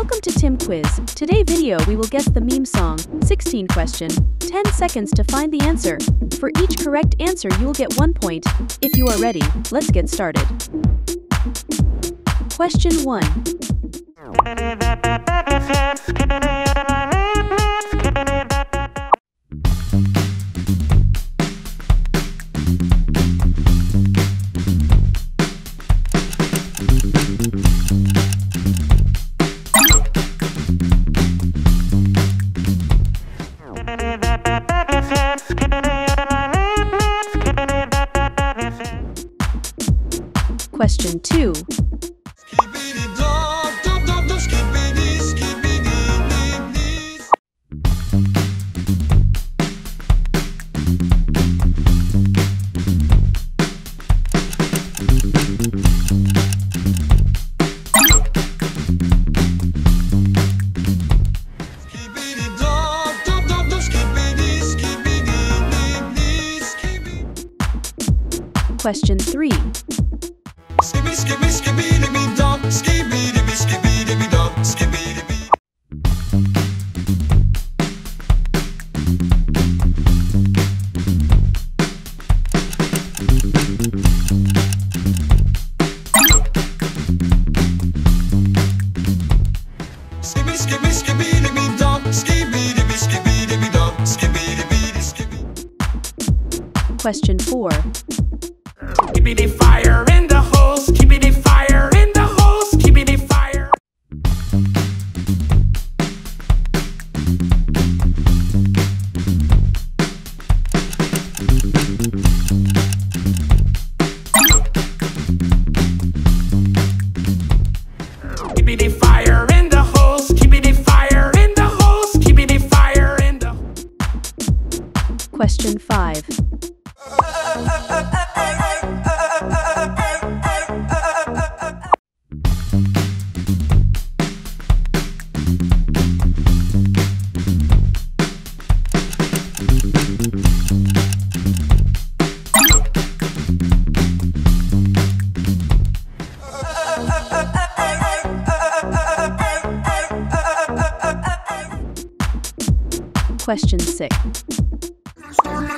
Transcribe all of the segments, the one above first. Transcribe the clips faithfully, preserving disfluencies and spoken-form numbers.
Welcome to Tim Quiz. Today video we will guess the meme song, sixteen question, ten seconds to find the answer. For each correct answer you will get one point. If you are ready, let's get started. Question one. Question two. Question three. Skippy, skippy, skippy, dippy, dog, skippy, dippy, skippy, dippy, dog, skippy, dippy. Skippy, skippy, skippy, dippy, dog, skippy, dippy, skippy, dippy, dog, skippy, dippy, skippy. Question four. Keep fire in the holes, keep it fire in the holes, keep it fire. Keep it fire in the holes, keep it fire in the holes, keep it fire in the. Question five. Question six. Question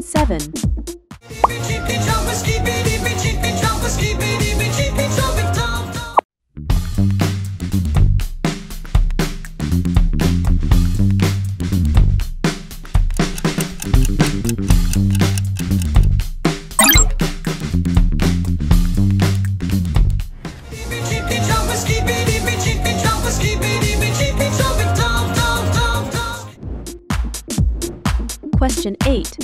seven. Question eight.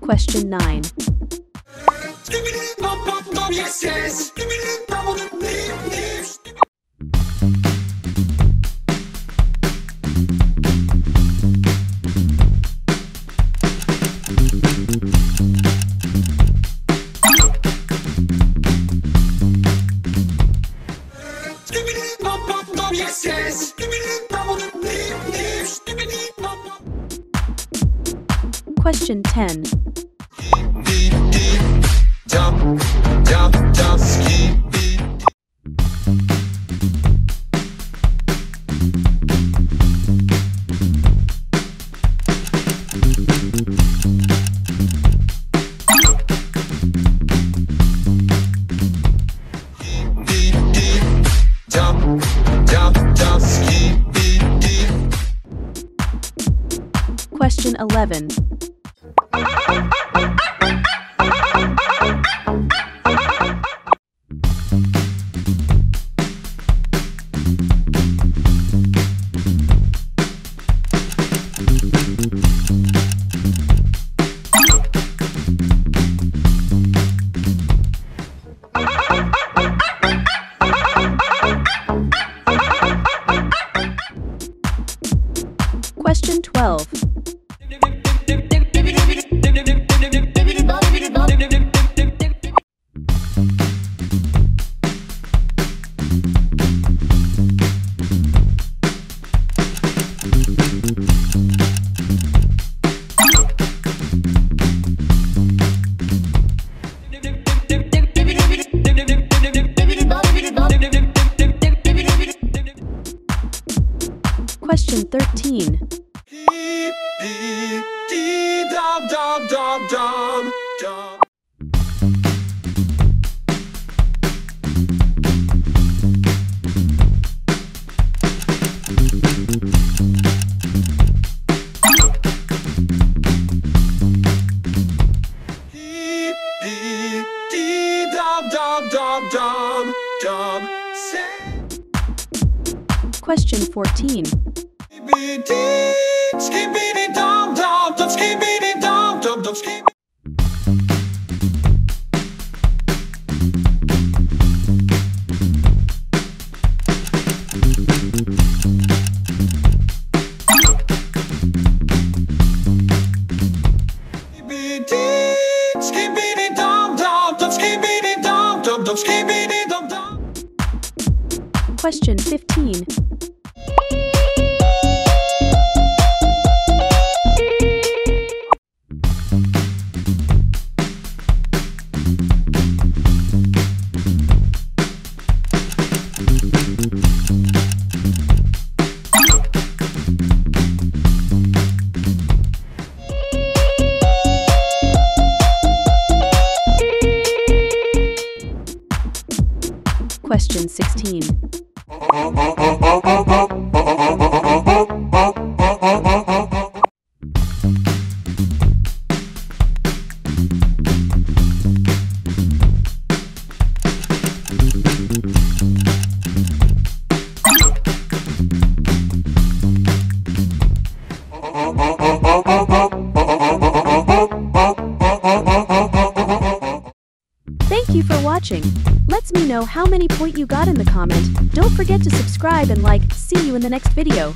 Question nine. Yes, yes. Question ten. Jump, jump, jump, ski, beat. Jump, jump, jump, ski, beat. Question eleven. Question twelve. Question thirteen. Question fourteen. Question fifteen. Question sixteen. Thank you for watching. Let's me know how many point you got in the comment. Don't forget to subscribe and like. See you in the next video.